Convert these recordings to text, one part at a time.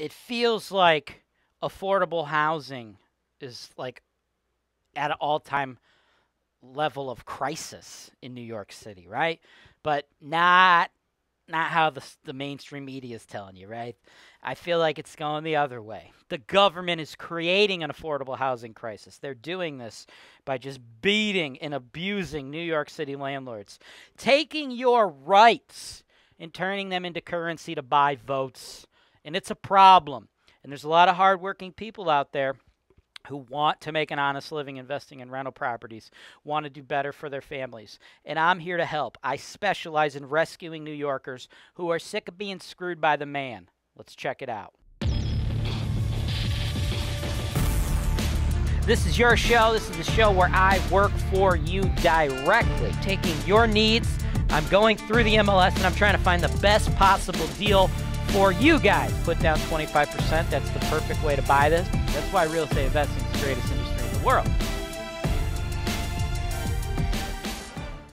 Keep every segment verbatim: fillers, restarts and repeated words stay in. it feels like affordable housing is like at an all-time level of crisis in New York City, right? But not not how the, the mainstream media is telling you, right? I feel like it's going the other way. The government is creating an affordable housing crisis. They're doing this by just beating and abusing New York City landlords, taking your rights and turning them into currency to buy votes. And it's a problem. And there's a lot of hardworking people out there who want to make an honest living investing in rental properties, want to do better for their families. And I'm here to help. I specialize in rescuing New Yorkers who are sick of being screwed by the man. Let's check it out. This is your show. This is the show where I work for you directly, taking your needs. I'm going through the M L S, and I'm trying to find the best possible deal for you guys. Put down twenty-five percent. That's the perfect way to buy this. That's why real estate investing is the greatest industry in the world.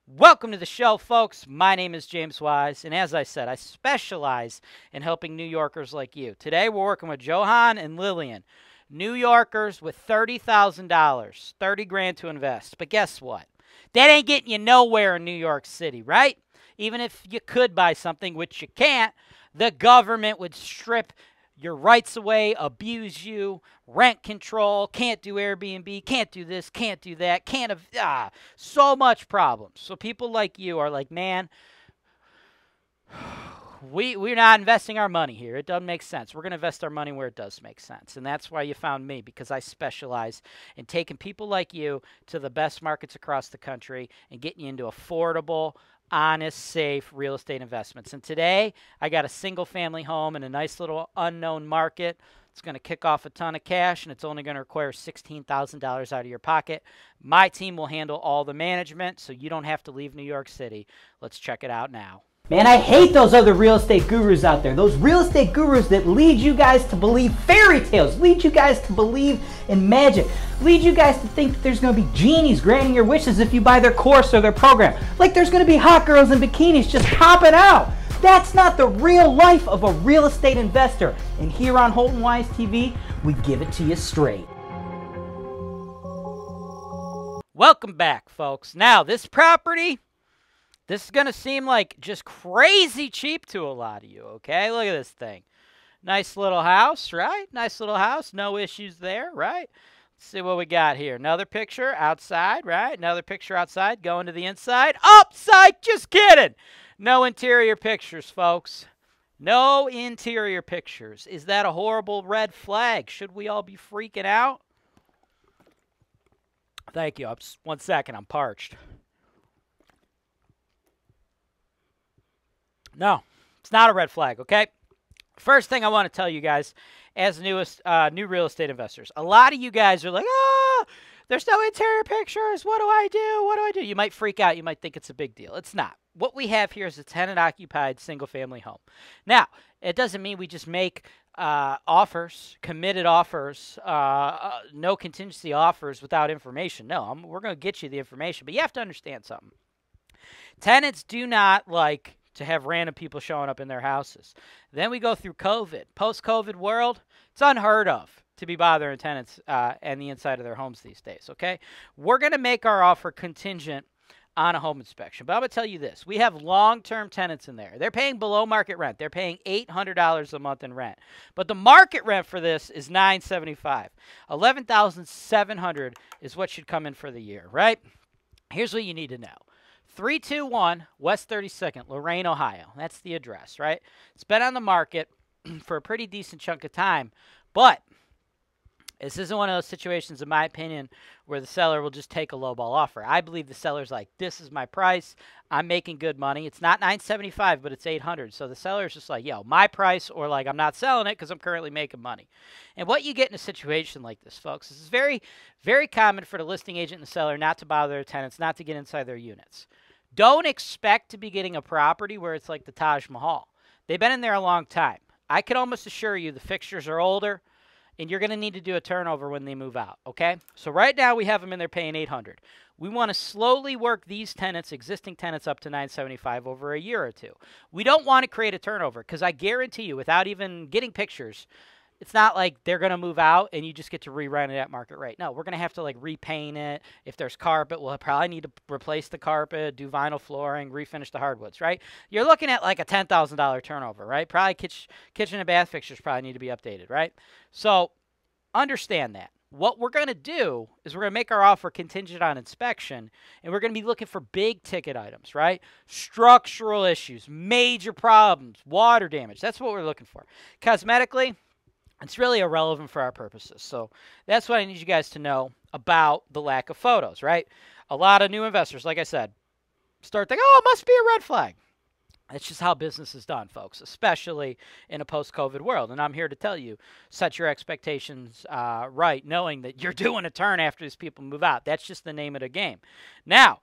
Welcome to the show, folks. My name is James Wise, and as I said, I specialize in helping New Yorkers like you. Today, we're working with Johan and Lillian, New Yorkers with thirty thousand dollars, thirty grand to invest. But guess what? That ain't getting you nowhere in New York City, right? Even if you could buy something, which you can't, the government would strip your rights away, abuse you, rent control, can't do Airbnb, can't do this, can't do that, can't have, ah, so much problems. So people like you are like, man, we, we're not investing our money here. It doesn't make sense. We're going to invest our money where it does make sense. And that's why you found me, because I specialize in taking people like you to the best markets across the country and getting you into affordable, honest, safe real estate investments. And today I got a single family home in a nice little unknown market. It's going to kick off a ton of cash, and it's only going to require sixteen thousand dollars out of your pocket. My team will handle all the management, so you don't have to leave New York City. Let's check it out now. Man, I hate those other real estate gurus out there. Those real estate gurus that lead you guys to believe fairy tales, lead you guys to believe in magic, lead you guys to think that there's going to be genies granting your wishes if you buy their course or their program. Like there's going to be hot girls in bikinis just popping out. That's not the real life of a real estate investor. And here on Holton Wise T V, we give it to you straight. Welcome back, folks. Now, this property... this is going to seem like just crazy cheap to a lot of you, okay? Look at this thing. Nice little house, right? Nice little house. No issues there, right? Let's see what we got here. Another picture outside, right? Another picture outside. Going to the inside. Upside! Just kidding! No interior pictures, folks. No interior pictures. Is that a horrible red flag? Should we all be freaking out? Thank you. One second. I'm parched. No, it's not a red flag, okay? First thing I want to tell you guys, as newest uh, new real estate investors, a lot of you guys are like, oh, there's no interior pictures. What do I do? What do I do? You might freak out. You might think it's a big deal. It's not. What we have here is a tenant-occupied single-family home. Now, it doesn't mean we just make uh, offers, committed offers, uh, uh, no contingency offers without information. No, I'm, we're going to get you the information, but you have to understand something. Tenants do not like to have random people showing up in their houses. Then we go through COVID. Post-COVID world, it's unheard of to be bothering tenants uh, and the inside of their homes these days, okay? We're going to make our offer contingent on a home inspection. But I'm going to tell you this. We have long-term tenants in there. They're paying below market rent. They're paying eight hundred dollars a month in rent. But the market rent for this is nine seventy-five. eleven thousand seven hundred dollars is what should come in for the year, right? Here's what you need to know. three two one West thirty-second, Lorain, Ohio. That's the address, right? It's been on the market for a pretty decent chunk of time, but this isn't one of those situations, in my opinion, where the seller will just take a lowball offer. I believe the seller's like, this is my price. I'm making good money. It's not nine seventy-five, but it's eight hundred. So the seller's just like, yo, my price, or like, I'm not selling it because I'm currently making money. And what you get in a situation like this, folks, is it's very, very common for the listing agent and the seller not to bother their tenants, not to get inside their units. Don't expect to be getting a property where it's like the Taj Mahal. They've been in there a long time. I can almost assure you the fixtures are older, and you're going to need to do a turnover when they move out, okay? So right now we have them in there paying eight hundred dollars. We want to slowly work these tenants, existing tenants, up to nine seventy-five over a year or two. We don't want to create a turnover because I guarantee you, without even getting pictures, it's not like they're going to move out and you just get to re-rent it at market rate. No, we're going to have to like repaint it. If there's carpet, we'll probably need to replace the carpet, do vinyl flooring, refinish the hardwoods, right? You're looking at like a ten thousand dollar turnover, right? Probably kitchen, kitchen and bath fixtures probably need to be updated, right? So understand that. What we're going to do is we're going to make our offer contingent on inspection, and we're going to be looking for big ticket items, right? Structural issues, major problems, water damage. That's what we're looking for. Cosmetically, it's really irrelevant for our purposes. So that's what I need you guys to know about the lack of photos, right? A lot of new investors, like I said, start thinking, oh, it must be a red flag. It's just how business is done, folks, especially in a post-COVID world. And I'm here to tell you, set your expectations uh, right, knowing that you're doing a turn after these people move out. That's just the name of the game. Now,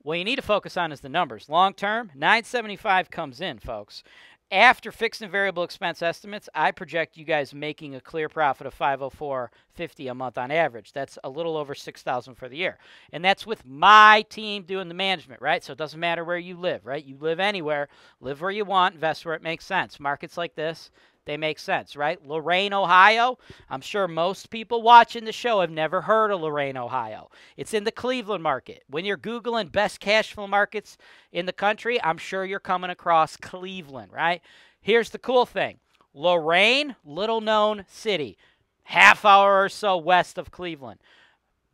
what you need to focus on is the numbers. Long-term, nine seventy-five comes in, folks. After fixed and variable expense estimates, I project you guys making a clear profit of five oh four fifty a month on average. That's a little over six thousand for the year. And that's with my team doing the management, right? So it doesn't matter where you live, right? You live anywhere, live where you want, invest where it makes sense. Markets like this, they make sense, right? Lorain, Ohio. I'm sure most people watching the show have never heard of Lorain, Ohio. It's in the Cleveland market. When you're Googling best cash flow markets in the country, I'm sure you're coming across Cleveland, right? Here's the cool thing. Lorain, little known city, half hour or so west of Cleveland.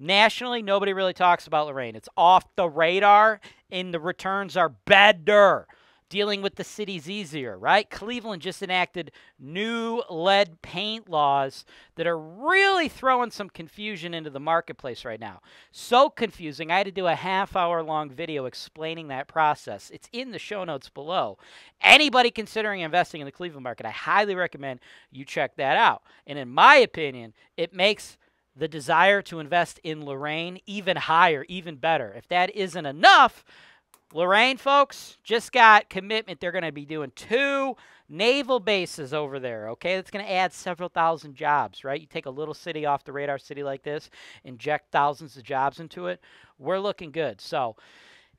Nationally, nobody really talks about Lorain. It's off the radar, and the returns are better. Dealing with the city's easier, right? Cleveland just enacted new lead paint laws that are really throwing some confusion into the marketplace right now. So confusing, I had to do a half-hour-long video explaining that process. It's in the show notes below. Anybody considering investing in the Cleveland market, I highly recommend you check that out. And in my opinion, it makes the desire to invest in Lorain even higher, even better. If that isn't enough, Lorain, folks, just got commitment. They're going to be doing two naval bases over there, okay? That's going to add several thousand jobs, right? You take a little city off the radar city like this, inject thousands of jobs into it. We're looking good. So,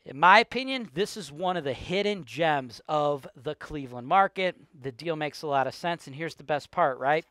in my opinion, this is one of the hidden gems of the Cleveland market. The deal makes a lot of sense, and here's the best part, right?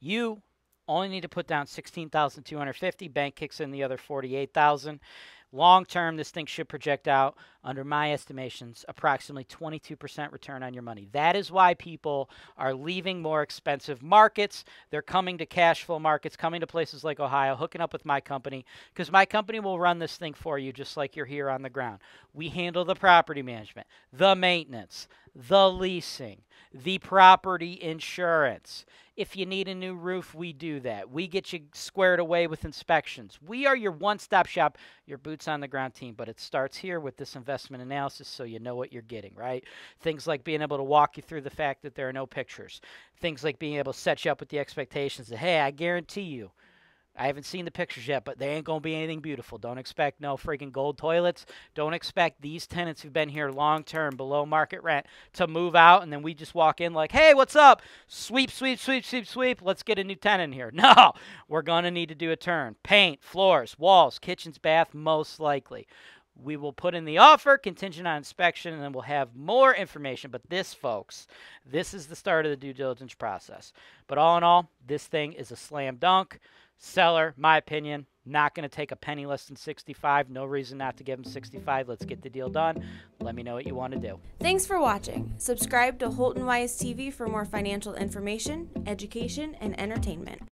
You only need to put down sixteen thousand two hundred fifty dollars. Bank kicks in the other forty-eight thousand dollars. Long term, this thing should project out, under my estimations, approximately twenty-two percent return on your money. That is why people are leaving more expensive markets. They're coming to cash flow markets, coming to places like Ohio, hooking up with my company, because my company will run this thing for you just like you're here on the ground. We handle the property management, the maintenance, the leasing, the property insurance. If you need a new roof, we do that. We get you squared away with inspections. We are your one-stop shop, your boots on the ground team, but it starts here with this investment analysis so you know what you're getting, right? Things like being able to walk you through the fact that there are no pictures. Things like being able to set you up with the expectations that, hey, I guarantee you, I haven't seen the pictures yet, but they ain't going to be anything beautiful. Don't expect no freaking gold toilets. Don't expect these tenants who've been here long-term below market rent to move out, and then we just walk in like, hey, what's up? Sweep, sweep, sweep, sweep, sweep. Let's get a new tenant here. No, we're going to need to do a turn. Paint, floors, walls, kitchens, bath, most likely. We will put in the offer, contingent on inspection, and then we'll have more information. But this, folks, this is the start of the due diligence process. But all in all, this thing is a slam dunk. Seller, my opinion, not going to take a penny less than sixty-five. No reason not to give them sixty-five. Let's get the deal done. Let me know what you want to do. Thanks for watching. Subscribe to Holton Wise T V for more financial information, education, and entertainment.